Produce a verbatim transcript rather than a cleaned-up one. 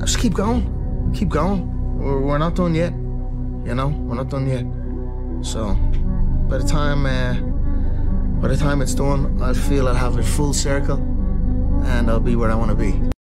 Now just keep going. Keep going. We're, we're not done yet. You know, we're not done yet. So by the time uh, by the time it's done, I'll feel I'll have a full circle and I'll be where I want to be.